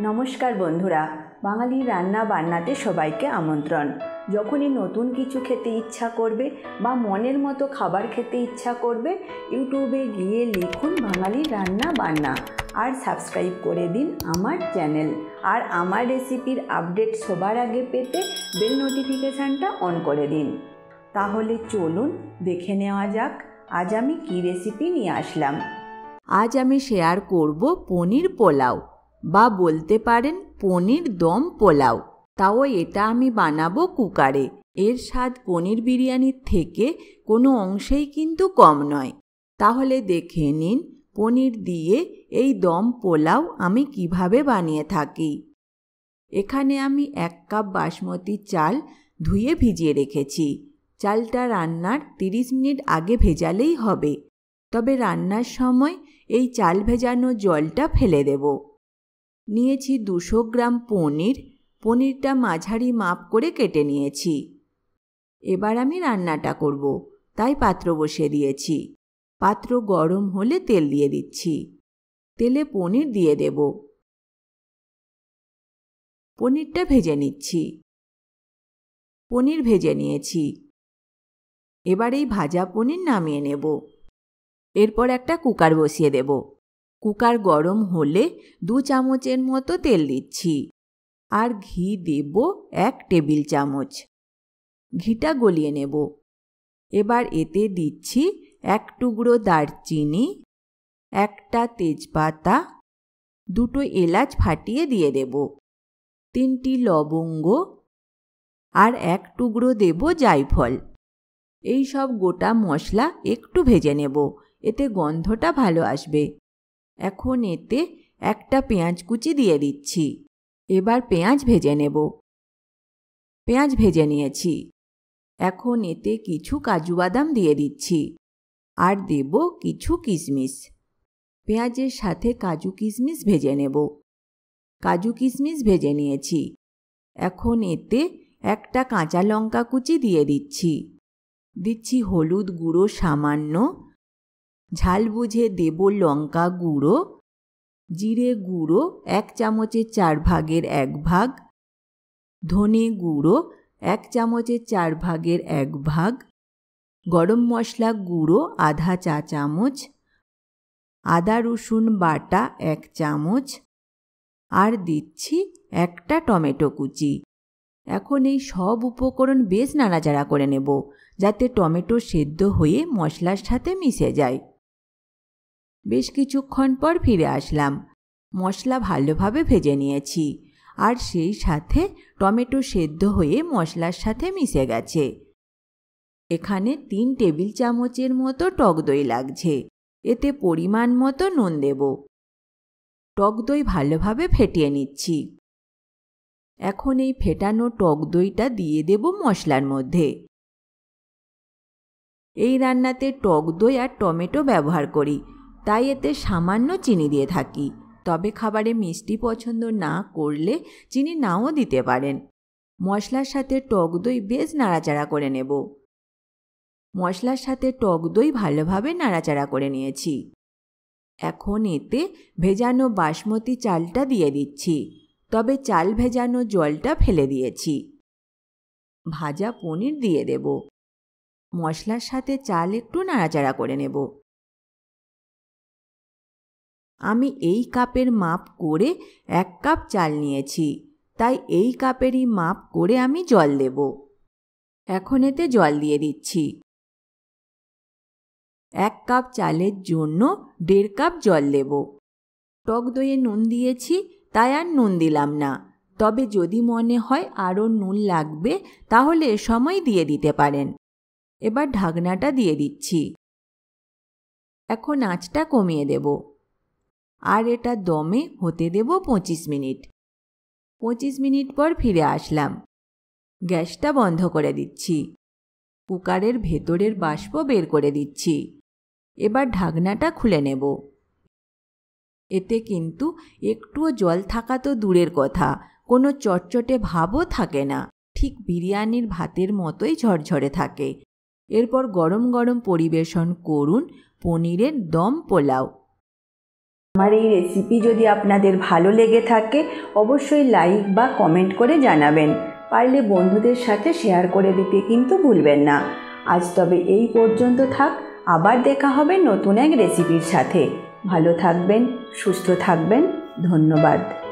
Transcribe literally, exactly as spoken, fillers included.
नमस्कार बंधुरा बांगाली रान्ना बान्नाते सबाइके आमंत्रण। जखनी नतून किछु खेते इच्छा करबे बा मनेर मतो खाबार खेते इच्छा करबे यूट्यूबे गिये लिखुन बांगाली रान्ना बान्ना और सबस्क्राइब करे दिन आमार चैनल और आमार रेसिपिर आपडेट सबार आगे पेते बेल नोटिफिकेशनटा अन करे दिन। ताहले चलुन देखे नेওয়া যাক आज आमी की रेसिपि निये आसलाम। आज आमी शेयर करब पनीर पोलाओ बा बोलते पारेन पनीर दम पोलाओ। ताओ एटा आमी बानाबो कुकारे। एर स्वाद पनीर बिरियानिर थेके कोनो अंशेई किन्तु कम नय। ताहले देखे निन पनीर दिये एई दम पोलाओ आमी किभाबे बानिये थाकी। एखाने आमी एक कप बासमती चाल धुये भिजिये रेखेछि। चालटा रान्नार तीरिश मिनिट आगे भेजालेई होबे। तबे रान्नार समय एई चाल भेजानो जलटा फेले देब। नियेछि दुशो ग्राम पनीर। पनीरटा माझारी माप करे केटे नियेछि। एबार आमी रान्नाटा करब ताई पात्र बसिये दियेछि। पात्र गरम होले तेल दिये दिच्छि। तेले पनीर दिये देब। पनीरटा भेजे निच्छि। पनीर भेजे नियेछि। एबार एई भाजा पनीर नामिये नेब। एरपर एकटा कुकार बसिये देब। कुकार गरम होले दो चामचेर मतो तेल दिच्छि और घी देब एक टेबिल चामच। घीटा गलिए नेब। एबार एते दिच्छि एक टुकड़ो दारचिनी, एकटा तेजपाता, दुटो एलाच फाटिए दिए देब, तीनटी लवंग और एक टुकड़ो देब जायफल। एई सब गोटा मसला एकटू भेजे नेब, एते गन्धटा भालो आसबे। एखोन एते एकटा पेंयाज कुचि दिए दिच्छि। एबार पेंयाज भेजे नेब। पेंयाज भेजे नियेछि। एखोन एते किछु काजू बादाम दिए दिच्छि आर देब किछु किशमिश। पेंयाजेर साथे काजू किशमिश भेजे नेब। काजू किशमिश भेजे नियेछि। एखोन एते एकटा काँचा लंका कुचि दिए दिच्छि। दिच्छि हलुद गुड़ो सामान्य। झाल बुझे देब लंका गुड़ो, जिरे गुड़ो एक चामचे चार भागेर एक भाग, धने गुड़ो एक चामचे चार भागेर एक भाग, गरम मसला गुड़ो आधा चा चामच, आदा रसुन बाटा एक चामच और दिच्छी एकटा टमेटो कुचि। एखोन एई सब उपकरण बेश नाड़ाचाड़ा करे नेब जाते टमेटो सेद्धो हये मसलार साथे मिशे जाय। बेश किछुक्षण पर फिरे आसलाम। मसला भालोभाबे भेजे नियेछि आर सेई साथे टमेटो सेद्धो हये मसलार साथे मिशे गेछे। एखाने तीन टेबिल चामचेर मतो टक दई लागछे। एते परिमाण मतो नुन देब। टक दई भालोभाबे फेटिये निच्छि। एखोन एई फेटानो टक दईटा दिये देब मसलार मধ্যে। एई रान्नाते टक दई और टमेटो व्यवहार करी ताई एते सामान्य चीनी दिए थाकी। तबे खाबारे मिष्टी पछंद ना करले चीनी नाओ दिते पारेन। मसलार साथे टक दई बेश नाड़ाचाड़ा करे नेब। मसलार साथे टक दई भालोभाबे नाड़ाचाड़ा करे नियेछि। एखोन एते भेजानो बासमती चालटा दिए दिच्छि। तबे चाल भेजानो जलटा फेले दियेछि। भाजा पनीर दिए देब। मसलार साथे चाल एकटू नाड़ाचाड़ा करे नेब। आमी एई कापेर माप करे एक कप चाल नियेछि ताई एई कापेरई माप करे आमी जल देब। एखोन एते जल दिए दिच्छि। एक कप चालेर जोन्नो देड़ कप जल देब। टक दइये नुन दियेछि ताई आर नुन दिलाम ना। तबे जोदि मने हय आरो नुन लागबे ताहले एई समय दिये दिते पारेन। एबार ढाकनाटा दिये दिच्छि। एखोन आँचटा कमिये देब और एटा दमे होते देब पचिस मिनिट। पचिस मिनिट पर फिरे आसलाम। गैसटा बंध करे दिच्छि। कुकारेर भेतरेर बाष्प बेर करे दिच्छि। एबार ढाकनाटा खुले नेब। एते किन्तु एकटुओ जल थाका तो दूरेर कथा कोनो चटचटे भाबो थाके ना। ठीक बिरियानिर भातेर मतोई झरझरे थाके। एरपर गरम गरम परिवेशन करुन पनीरेर दम पोलाओ। हमारे रेसिपि जो अपन भालो लेगे थाके अवश्य लाइक बा कमेंट करे जानाबेन, पारले बंधुदेर साथे शेयर करे दिते किन्तु भूलबेन ना। आज तबे एई पर्यन्त थाक, आबार देखा हबे नतून एक रेसिपिर साथे। भालो थाकबेन, सुस्थ थाकबेन, धन्यवाद।